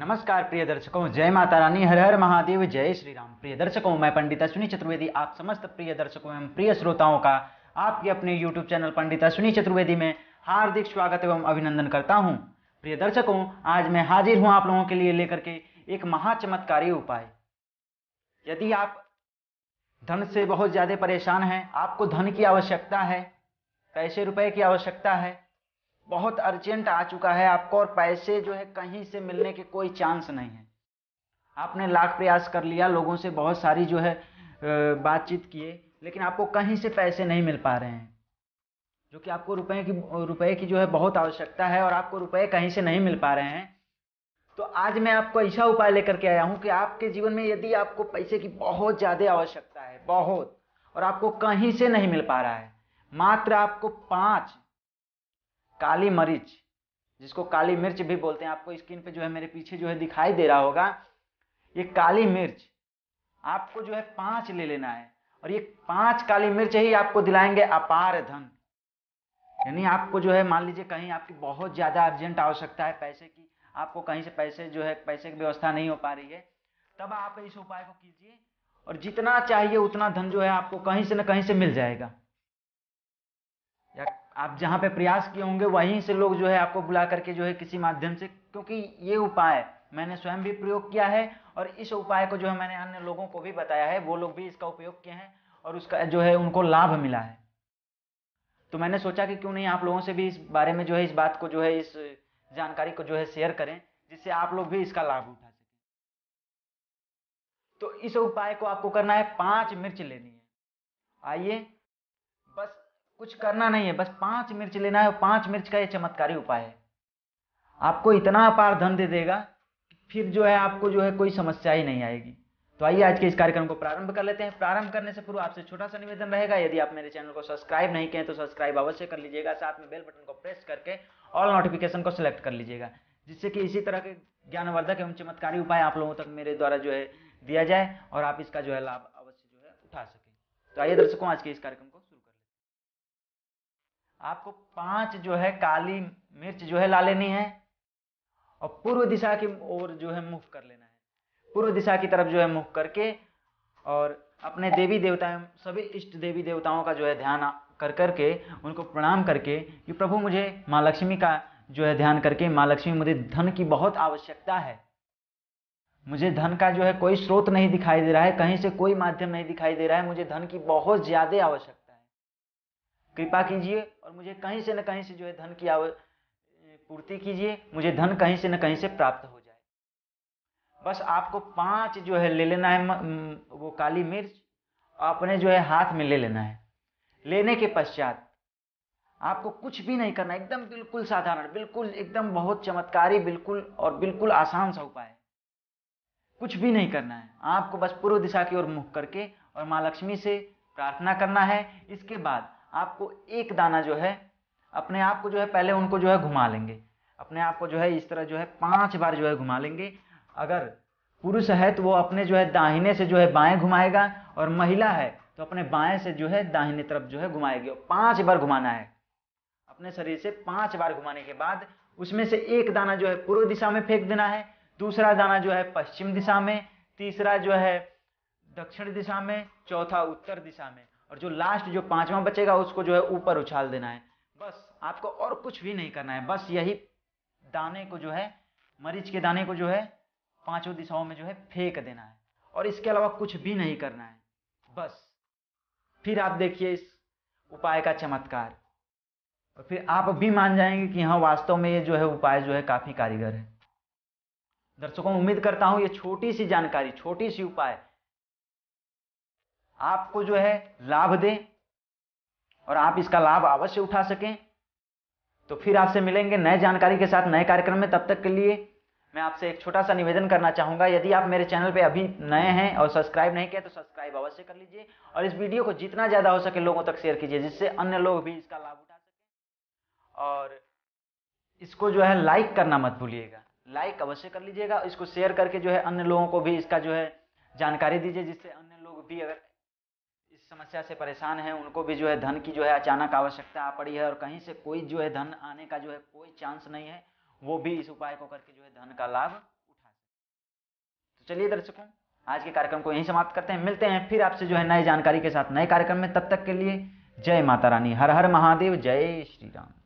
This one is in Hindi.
नमस्कार प्रिय दर्शकों, जय माता रानी, हर हर महादेव, जय श्री राम। प्रिय दर्शकों, मैं पंडित अश्विनी चतुर्वेदी आप समस्त प्रिय दर्शकों एवं प्रिय श्रोताओं का आपके अपने यूट्यूब चैनल पंडित अश्विनी चतुर्वेदी में हार्दिक स्वागत एवं अभिनंदन करता हूं। प्रिय दर्शकों, आज मैं हाजिर हूं आप लोगों के लिए लेकर के एक महाचमत्कारी उपाय। यदि आप धन से बहुत ज़्यादा परेशान हैं, आपको धन की आवश्यकता है, पैसे रुपये की आवश्यकता है, बहुत अर्जेंट आ चुका है आपको और पैसे जो है कहीं से मिलने के कोई चांस नहीं है, आपने लाख प्रयास कर लिया, लोगों से बहुत सारी जो है बातचीत किए लेकिन आपको कहीं से पैसे नहीं मिल पा रहे हैं, जो कि आपको रुपए की जो है बहुत आवश्यकता है और आपको रुपए कहीं से नहीं मिल पा रहे हैं। तो आज मैं आपको ऐसा उपाय लेकर के आया हूँ कि आपके जीवन में यदि आपको पैसे की बहुत ज़्यादा आवश्यकता है, बहुत, और आपको कहीं से नहीं मिल पा रहा है, मात्र आपको 5 काली मिर्च, जिसको काली मिर्च भी बोलते हैं, आपको स्क्रीन पे जो है मेरे पीछे जो है दिखाई दे रहा होगा, ये काली मिर्च आपको जो है 5 ले लेना है और ये 5 काली मिर्च ही आपको दिलाएंगे अपार धन। यानी आपको जो है मान लीजिए कहीं आपकी बहुत ज़्यादा अर्जेंट आवश्यकता है पैसे की, आपको कहीं से पैसे जो है पैसे की व्यवस्था नहीं हो पा रही है, तब आप इस उपाय को कीजिए और जितना चाहिए उतना धन जो है आपको कहीं से ना कहीं से मिल जाएगा। आप जहाँ पे प्रयास किए होंगे वहीं से लोग जो है आपको बुला करके जो है किसी माध्यम से, क्योंकि ये उपाय मैंने स्वयं भी प्रयोग किया है और इस उपाय को जो है मैंने अन्य लोगों को भी बताया है, वो लोग भी इसका उपयोग किए हैं और उसका जो है उनको लाभ मिला है। तो मैंने सोचा कि क्यों नहीं आप लोगों से भी इस बारे में जो है इस बात को जो है इस जानकारी को जो है शेयर करें, जिससे आप लोग भी इसका लाभ उठा सकें। तो इस उपाय को आपको करना है, 5 मिर्च लेनी है। आइए, बस कुछ करना नहीं है, बस 5 मिर्च लेना है और 5 मिर्च का ये चमत्कारी उपाय है, आपको इतना अपार धन दे देगा फिर जो है आपको जो है कोई समस्या ही नहीं आएगी। तो आइए आज के इस कार्यक्रम को प्रारंभ कर लेते हैं। प्रारंभ करने से पूर्व आपसे छोटा सा निवेदन रहेगा, यदि आप मेरे चैनल को सब्सक्राइब नहीं किए तो सब्सक्राइब अवश्य कर लीजिएगा, साथ में बेल बटन को प्रेस करके ऑल नोटिफिकेशन को सिलेक्ट कर लीजिएगा, जिससे कि इसी तरह के ज्ञानवर्धक एवं चमत्कारी उपाय आप लोगों तक मेरे द्वारा जो है दिया जाए और आप इसका जो है लाभ अवश्य जो है उठा सकें। तो आइए दर्शकों, आज के इस कार्यक्रम को आपको 5 जो है काली मिर्च जो है ला लेनी है और पूर्व दिशा की ओर जो है मुख कर लेना है। पूर्व दिशा की तरफ जो है मुख करके और अपने देवी देवताओं, सभी इष्ट देवी देवताओं का जो है ध्यान कर करके, उनको प्रणाम करके कि प्रभु मुझे माँ लक्ष्मी का जो है ध्यान करके, माँ लक्ष्मी मुझे धन की बहुत आवश्यकता है, मुझे धन का जो है कोई स्रोत नहीं दिखाई दे रहा है, कहीं से कोई माध्यम नहीं दिखाई दे रहा है, मुझे धन की बहुत ज़्यादा आवश्यकता, कृपा कीजिए और मुझे कहीं से न कहीं से जो है धन की पूर्ति कीजिए, मुझे धन कहीं से न कहीं से प्राप्त हो जाए। बस आपको 5 जो है ले लेना है, वो काली मिर्च अपने जो है हाथ में ले लेना है। लेने के पश्चात आपको कुछ भी नहीं करना, एकदम बिल्कुल साधारण, बिल्कुल एकदम बहुत चमत्कारी, बिल्कुल और बिल्कुल आसान सा उपाय, कुछ भी नहीं करना है आपको, बस पूर्व दिशा की ओर मुख करके और माँ लक्ष्मी से प्रार्थना करना है। इसके बाद आपको एक दाना जो है अपने आप को जो है पहले उनको जो है घुमा लेंगे, अपने आप को जो है इस तरह जो है 5 बार जो है घुमा लेंगे। अगर पुरुष है तो वो अपने जो है दाहिने से जो है बाएं घुमाएगा और महिला है तो अपने बाएं से जो है दाहिने तरफ जो है घुमाएगी। और 5 बार घुमाना है, अपने शरीर से 5 बार घुमाने के बाद उसमें से एक दाना जो है पूर्व दिशा में फेंक देना है, दूसरा दाना जो है पश्चिम दिशा में, तीसरा जो है दक्षिण दिशा में, चौथा उत्तर दिशा में, और जो लास्ट जो 5वां बचेगा उसको जो है ऊपर उछाल देना है। बस आपको और कुछ भी नहीं करना है, बस यही दाने को जो है, मरीच के दाने को जो है 5 दिशाओं में जो है फेंक देना है और इसके अलावा कुछ भी नहीं करना है। बस फिर आप देखिए इस उपाय का चमत्कार और फिर आप भी मान जाएंगे कि हाँ, वास्तव में ये जो है उपाय जो है काफ़ी कारगर है। दर्शकों, उम्मीद करता हूँ ये छोटी सी जानकारी, छोटी सी उपाय आपको जो है लाभ दें और आप इसका लाभ अवश्य उठा सकें। तो फिर आपसे मिलेंगे नए जानकारी के साथ नए कार्यक्रम में। तब तक के लिए मैं आपसे एक छोटा सा निवेदन करना चाहूँगा, यदि आप मेरे चैनल पे अभी नए हैं और सब्सक्राइब नहीं किया तो सब्सक्राइब अवश्य कर लीजिए और इस वीडियो को जितना ज़्यादा हो सके लोगों तक शेयर कीजिए, जिससे अन्य लोग भी इसका लाभ उठा सकें। और इसको जो है लाइक करना मत भूलिएगा, लाइक अवश्य कर लीजिएगा, इसको शेयर करके जो है अन्य लोगों को भी इसका जो है जानकारी दीजिए, जिससे अन्य लोग भी अगर समस्या से परेशान है, उनको भी जो है धन की जो है अचानक आवश्यकता आ पड़ी है और कहीं से कोई जो है धन आने का जो है कोई चांस नहीं है, वो भी इस उपाय को करके जो है धन का लाभ उठा चलिए दर्शकों, आज के कार्यक्रम को यहीं समाप्त करते हैं। मिलते हैं फिर आपसे जो है नई जानकारी के साथ नए कार्यक्रम में। तब तक के लिए जय माता रानी, हर हर महादेव, जय श्री राम।